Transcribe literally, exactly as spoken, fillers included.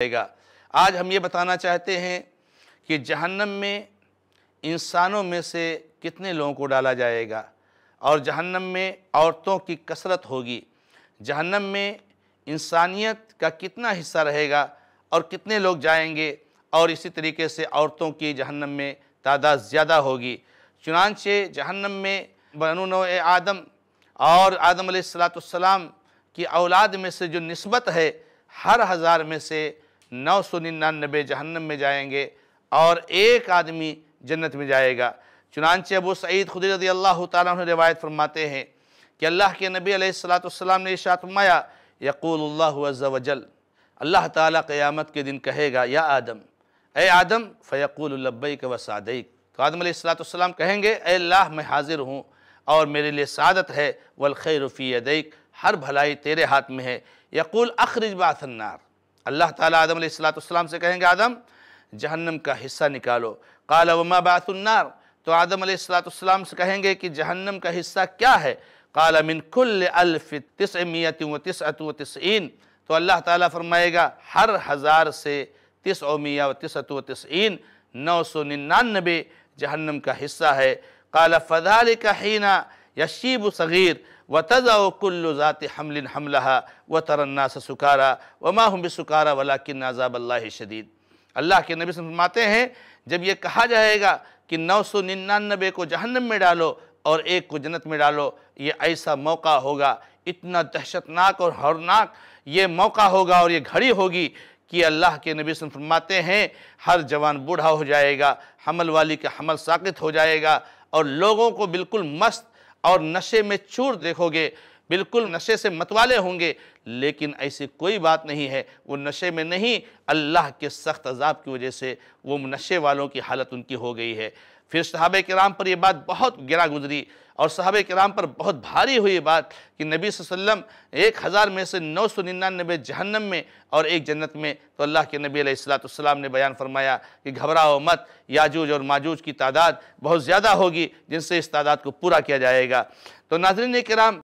आज हम ये बताना चाहते हैं कि जहन्नम में इंसानों में से कितने लोगों को डाला जाएगा, और जहन्नम में औरतों की कसरत होगी, जहन्नम में इंसानियत का कितना हिस्सा रहेगा और कितने लोग जाएंगे, और इसी तरीके से औरतों की जहन्नम में तादाद ज़्यादा होगी। चुनांचे जहन्नम में बनु नौए आदम और आदम अलैहिस्सलाम की औलाद में से जो निस्बत है, हर हज़ार में से नौ सौ निन्यानबे जहन्नम में जाएंगे और एक आदमी जन्नत में जाएगा। चुनांचे अबू सईद खुदरी रज़ी अल्लाह तआला अन्हु रिवायत फरमाते हैं कि अल्लाह के नबी अलैहिस्सलाम ने इरशाद फरमाया, यक़ूलुल्लाहु अज़्ज़ा वजल, अल्लाह ताला क़यामत के दिन कहेगा, या आदम, ए आदम, फ़यक़ूलु लब्बैक व सअदैक, तो आदम अलैहिस्सलाम कहेंगे, ए अल्लाह मैं हाज़िर हूँ और मेरे लिए सआदत है, वल ख़ैरु फ़ी यदैक, हर भलाई तेरे हाथ में है। यक़ूल अख़रिज बासन्नार, अल्लाह ताला आदम अलैहिस्सलाम से कहेंगे, आदम जहन्नम का हिस्सा निकालो। क़ाल वमा बासन्नार, तो आदम अलैहिस्सलाम से कहेंगे कि जहन्नम का हिस्सा क्या है। क़ाल मिन कुल्ल अल्फ तिस्अमियत व तिस्अत व तिस्ईन, तो अल्लाह ताला फरमाएगा, हर हज़ार से तिस्अमिया व तिस्अत व तिस्ईन, नौ सौ निन्यानबे जहन्नम का हिस्सा है। क़ाल फ़ज़ालिका हीना यशीबु सग़ीर व तज़अु कुल्लु ज़ाति हमलिन हमलहा व तरन्नास सुकारा व मा हुम बिसुकारा वलाकिन अज़ाबल्लाहि शदीद, अल्लाह के नबी फरमाते हैं, जब ये कहा जाएगा कि नौ सौ निन्यानबे को जहन्नम में डालो और एक को जन्नत में डालो, ये ऐसा मौका होगा, इतना दहशतनाक और हौरनाक ये मौका होगा और ये घड़ी होगी कि अल्लाह के नबी फरमाते हैं, हर जवान बूढ़ा हो जाएगा, हमल वाली का हमल साकित हो जाएगा, और लोगों को बिल्कुल मस्त और नशे में चूर देखोगे, बिल्कुल नशे से मतवाले होंगे, लेकिन ऐसी कोई बात नहीं है, वो नशे में नहीं, अल्लाह के सख्त अजाब की वजह से वो नशे वालों की हालत उनकी हो गई है। फिर सहाबा किराम पर यह बात बहुत गिरा गुजरी और सहाबा किराम पर बहुत भारी हुई बात कि नबी सल्लल्लाहु अलैहि वसल्लम एक हज़ार में से नौ सौ निन्यानबे जहन्नम में और एक जन्नत में, तो अल्लाह के नबी अलैहिस्सलाम ने बयान फरमाया कि घबराओ मत, याजूज और माजूज की तादाद बहुत ज़्यादा होगी, जिनसे इस तादाद को पूरा किया जाएगा। तो नाज़रीन किराम,